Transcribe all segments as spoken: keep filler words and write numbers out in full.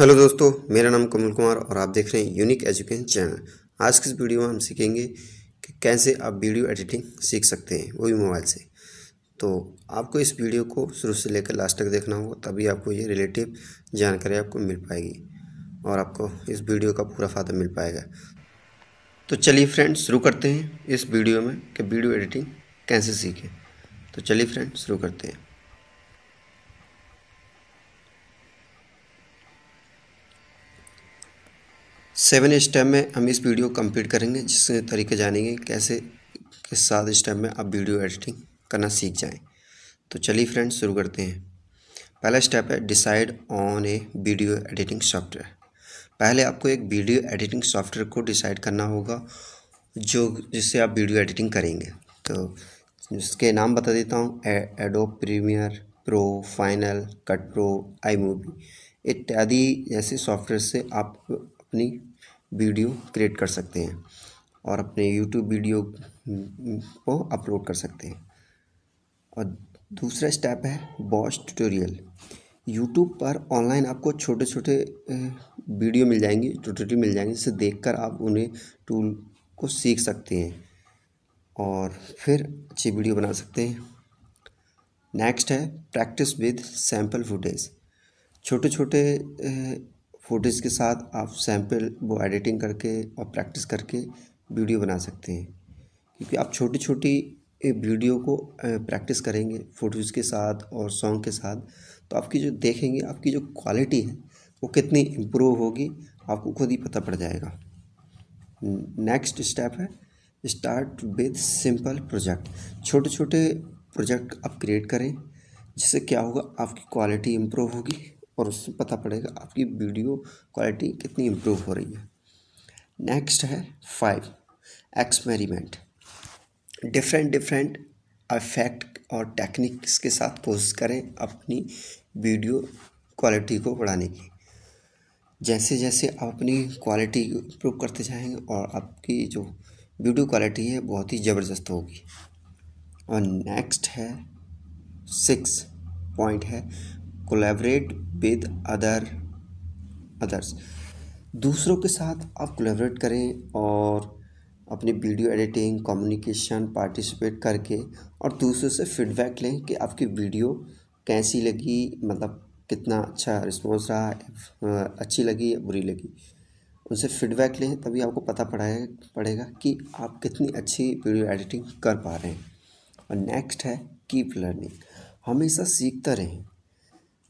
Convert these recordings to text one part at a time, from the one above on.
Hello दोस्तों, मेरा नाम कमल कुमार और आप देख रहे हैं यूनिक एजुकेशन चैनल। आज की इस वीडियो में हम सीखेंगे कि कैसे आप वीडियो एडिटिंग सीख सकते हैं, वो भी मोबाइल से। तो आपको इस वीडियो को शुरू से लेकर लास्ट तक देखना होगा, तभी आपको ये रिलेटिव जानकारी आपको मिल पाएगी और आपको इस वीडियो का पूरा फ़ायदा मिल पाएगा। तो चलिए फ्रेंड्स, शुरू करते हैं इस वीडियो में कि वीडियो एडिटिंग कैसे सीखें। तो चलिए फ्रेंड्स, शुरू करते हैं। सेवन स्टेप में हम इस वीडियो कंप्लीट करेंगे, जिससे तरीके जानेंगे कैसे किस सात स्टेप में आप वीडियो एडिटिंग करना सीख जाएं। तो चलिए फ्रेंड्स, शुरू करते हैं। पहला स्टेप है decide on a video editing software. पहले आपको एक वीडियो एडिटिंग सॉफ्टवेयर को डिसाइड करना होगा जो जिससे आप वीडियो एडिटिंग करेंगे। तो उसके नाम बता देता हूँ, Adobe Premiere Pro, Final Cut Pro, iMovie इत्यादि जैसे सॉफ्टवेयर से आप अपनी वीडियो क्रिएट कर सकते हैं और अपने यूट्यूब वीडियो को अपलोड कर सकते हैं। और दूसरा स्टेप है बॉस ट्यूटोरियल। यूट्यूब पर ऑनलाइन आपको छोटे छोटे वीडियो मिल जाएंगे, ट्यूटोरियल मिल जाएंगे, जिसे देखकर आप उन्हें टूल को सीख सकते हैं और फिर अच्छी वीडियो बना सकते हैं। नेक्स्ट है प्रैक्टिस विद सैम्पल फुटेज। छोटे छोटे फुटेज के साथ आप सैम्पल वो एडिटिंग करके और प्रैक्टिस करके वीडियो बना सकते हैं, क्योंकि आप छोटी छोटी वीडियो को प्रैक्टिस करेंगे फोटोज़ के साथ और सॉन्ग के साथ, तो आपकी जो देखेंगे आपकी जो क्वालिटी है वो कितनी इम्प्रूव होगी आपको खुद ही पता पड़ जाएगा। नेक्स्ट स्टेप है स्टार्ट विद सिंपल प्रोजेक्ट। छोटे छोटे प्रोजेक्ट आप क्रिएट करें, जिससे क्या होगा आपकी क्वालिटी इम्प्रूव होगी और उससे पता पड़ेगा आपकी वीडियो क्वालिटी कितनी इम्प्रूव हो रही है। नेक्स्ट है five experiment. Different different effect और टेक्निक्स के साथ कोशिश करें अपनी वीडियो क्वालिटी को बढ़ाने की। जैसे जैसे आप अपनी क्वालिटी इम्प्रूव करते जाएंगे और आपकी जो वीडियो क्वालिटी है बहुत ही ज़बरदस्त होगी। और नेक्स्ट है सिक्स पॉइंट है कोलैबोरेट विद अदर अदर्स। दूसरों के साथ आप कोलैबोरेट करें और अपनी वीडियो एडिटिंग कम्युनिकेशन पार्टिसिपेट करके और दूसरों से फीडबैक लें कि आपकी वीडियो कैसी लगी, मतलब कितना अच्छा रिस्पॉन्स रहा, अच्छी लगी या बुरी लगी। उनसे फीडबैक लें, तभी आपको पता पड़ेगा पड़ेगा कि आप कितनी अच्छी वीडियो एडिटिंग कर पा रहे हैं। और नेक्स्ट है कीप लर्निंग। हमेशा सीखता रहें,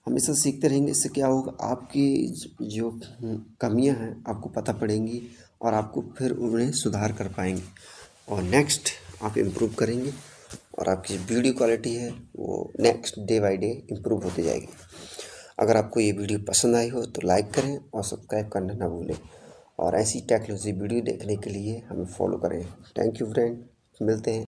हमेशा सीखते रहेंगे, इससे क्या होगा आपकी जो कमियां हैं आपको पता पड़ेंगी और आपको फिर उन्हें सुधार कर पाएंगे और नेक्स्ट आप इम्प्रूव करेंगे और आपकी वीडियो क्वालिटी है वो next day by day improve होती जाएगी। अगर आपको ये वीडियो पसंद आई हो तो लाइक करें और सब्सक्राइब करना ना भूलें और ऐसी टेक्नोलॉजी वीडियो देखने के लिए हमें फॉलो करें। थैंक यू फ्रेंड, मिलते हैं।